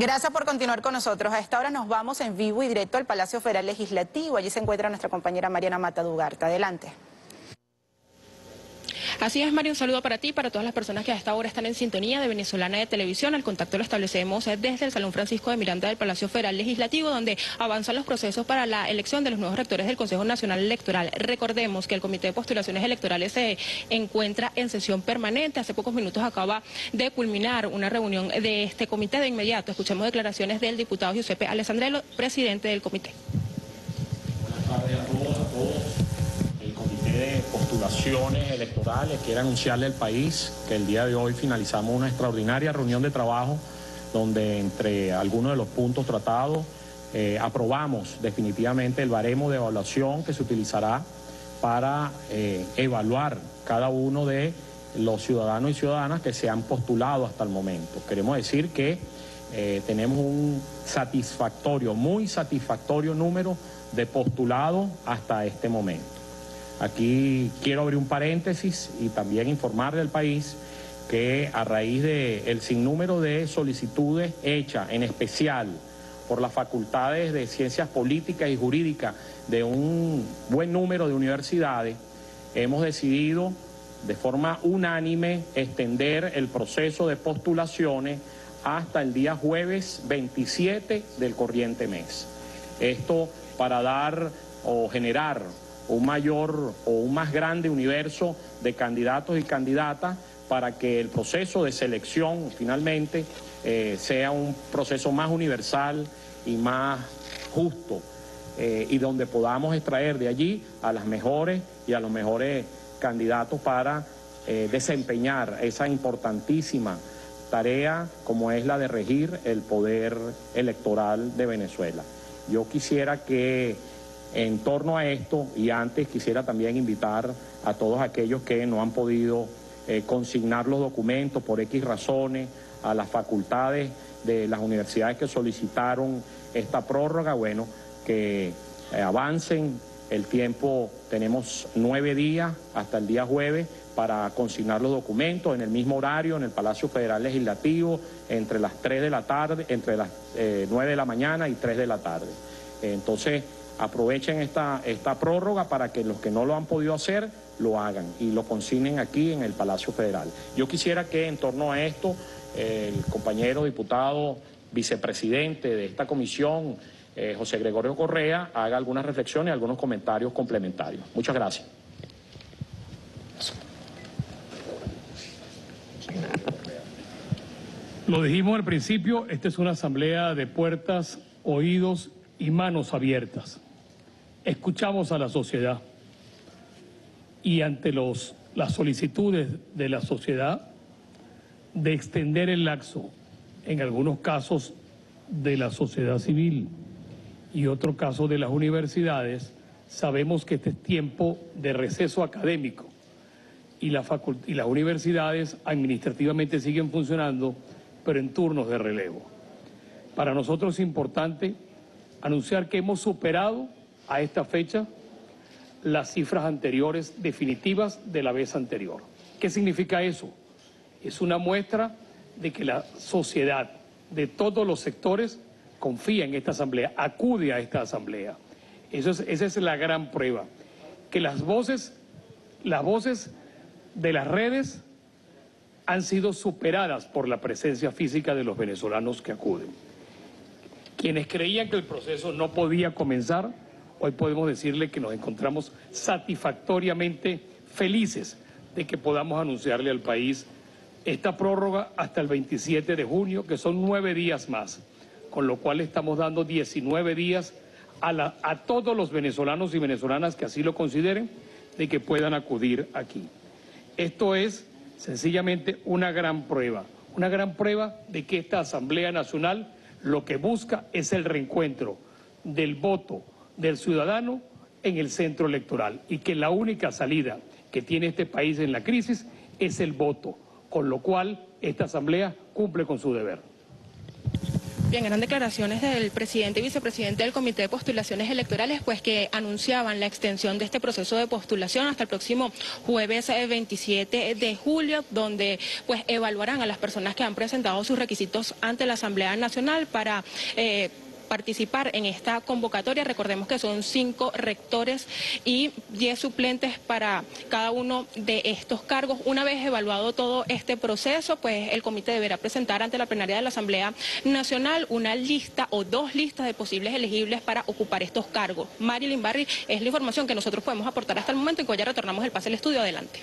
Gracias por continuar con nosotros. A esta hora nos vamos en vivo y directo al Palacio Federal Legislativo. Allí se encuentra nuestra compañera Mariana Mata Dugarte. Adelante. Así es, Mario, un saludo para ti y para todas las personas que a esta hora están en sintonía de Venezolana de Televisión. El contacto lo establecemos desde el Salón Francisco de Miranda del Palacio Federal Legislativo, donde avanzan los procesos para la elección de los nuevos rectores del Consejo Nacional Electoral. Recordemos que el Comité de Postulaciones Electorales se encuentra en sesión permanente. Hace pocos minutos acaba de culminar una reunión de este comité. De inmediato escuchemos declaraciones del diputado Giuseppe Alessandrelo, presidente del comité. Buenas tardes a todos, de postulaciones electorales. Quiero anunciarle al país que el día de hoy finalizamos una extraordinaria reunión de trabajo donde entre algunos de los puntos tratados aprobamos definitivamente el baremo de evaluación que se utilizará para evaluar cada uno de los ciudadanos y ciudadanas que se han postulado hasta el momento. Queremos decir que tenemos un satisfactorio, muy satisfactorio número de postulados hasta este momento. Aquí quiero abrir un paréntesis y también informarle al país que a raíz del sinnúmero de solicitudes hechas, en especial por las facultades de ciencias políticas y jurídicas de un buen número de universidades, hemos decidido de forma unánime extender el proceso de postulaciones hasta el día jueves 27 del corriente mes. Esto para dar o generar un mayor o un más grande universo de candidatos y candidatas para que el proceso de selección finalmente sea un proceso más universal y más justo y donde podamos extraer de allí a las mejores y a los mejores candidatos para desempeñar esa importantísima tarea como es la de regir el poder electoral de Venezuela. Yo quisiera que en torno a esto, y antes quisiera también invitar a todos aquellos que no han podido consignar los documentos por X razones a las facultades de las universidades que solicitaron esta prórroga, bueno, que avancen el tiempo. Tenemos 9 días hasta el día jueves para consignar los documentos en el mismo horario, en el Palacio Federal Legislativo, entre las 3 de la tarde, entre las 9 de la mañana y 3 de la tarde. Entonces, aprovechen esta prórroga para que los que no lo han podido hacer, lo hagan y lo consignen aquí en el Palacio Federal. Yo quisiera que en torno a esto, el compañero diputado vicepresidente de esta comisión, José Gregorio Correa, haga algunas reflexiones y algunos comentarios complementarios. Muchas gracias. Lo dijimos al principio, esta es una asamblea de puertas, oídos y manos abiertas. Escuchamos a la sociedad y ante las solicitudes de la sociedad de extender el laxo, en algunos casos de la sociedad civil y otro caso de las universidades, sabemos que este es tiempo de receso académico y las universidades administrativamente siguen funcionando, pero en turnos de relevo. Para nosotros es importante anunciar que hemos superado a esta fecha las cifras anteriores definitivas de la vez anterior. ¿Qué significa eso? Es una muestra de que la sociedad de todos los sectores confía en esta asamblea, acude a esta asamblea. Esa es la gran prueba, que las voces de las redes han sido superadas por la presencia física de los venezolanos que acuden. Quienes creían que el proceso no podía comenzar, hoy podemos decirle que nos encontramos satisfactoriamente felices de que podamos anunciarle al país esta prórroga hasta el 27 de junio, que son 9 días más, con lo cual estamos dando 19 días a todos los venezolanos y venezolanas que así lo consideren, de que puedan acudir aquí. Esto es sencillamente una gran prueba de que esta Asamblea Nacional lo que busca es el reencuentro del voto del ciudadano en el centro electoral y que la única salida que tiene este país en la crisis es el voto, con lo cual esta asamblea cumple con su deber. Bien, eran declaraciones del presidente y vicepresidente del Comité de Postulaciones Electorales, pues que anunciaban la extensión de este proceso de postulación hasta el próximo jueves 27 de julio, donde pues evaluarán a las personas que han presentado sus requisitos ante la Asamblea Nacional para participar en esta convocatoria. Recordemos que son 5 rectores y 10 suplentes para cada uno de estos cargos. Una vez evaluado todo este proceso, pues el comité deberá presentar ante la plenaria de la Asamblea Nacional una lista o 2 listas de posibles elegibles para ocupar estos cargos. Marilyn Barry, es la información que nosotros podemos aportar hasta el momento. En que ya retornamos el pase al estudio. Adelante.